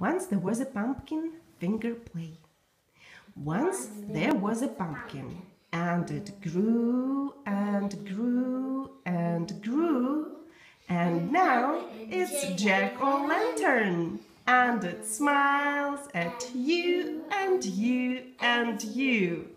Once there was a pumpkin finger play. Once there was a pumpkin, and it grew and grew and grew, and now it's Jack-o'-lantern, and it smiles at you and you and you.